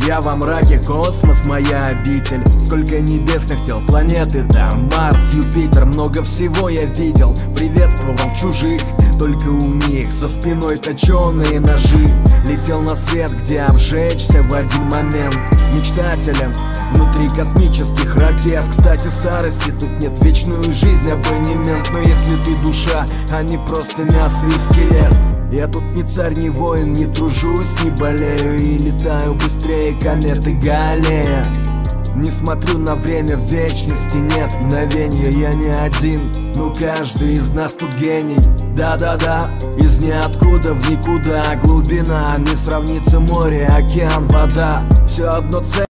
Я во мраке, космос моя обитель. Сколько небесных тел, планеты там, Марс, Юпитер, много всего я видел. Приветствовал чужих, только у них за спиной точеные ножи. Летел на свет, где обжечься в один момент мечтателем внутри космических ракет. Кстати, старости тут нет, вечную жизнь абонемент. Но если ты душа, а не просто мясо и скелет. Я тут не царь, не воин, не тружусь, не болею и летаю быстрее кометы Галлея. Не смотрю на время, в вечности нет мгновенья. Я не один, но каждый из нас тут гений. Да-да-да, из ниоткуда в никуда глубина, не сравнится море, океан, вода. Все одно цель.